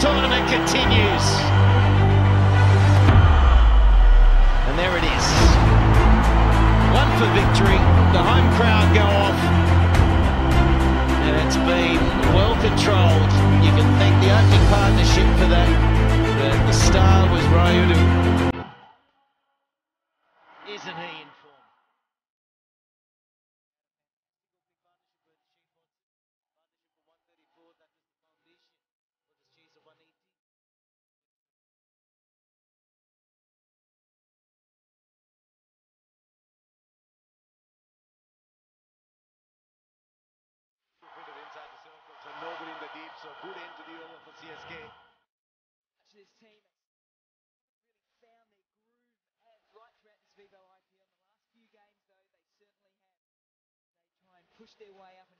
Tournament continues. And there it is. One for victory. The home crowd go off. And it's been well controlled. You can thank the opening partnership for that. But the star was Rayudu. Isn't he in form? So good end to the over for CSK. This team really found their groove right throughout this Vivo IPL. The last few games, though, they certainly have. They try and push their way up. And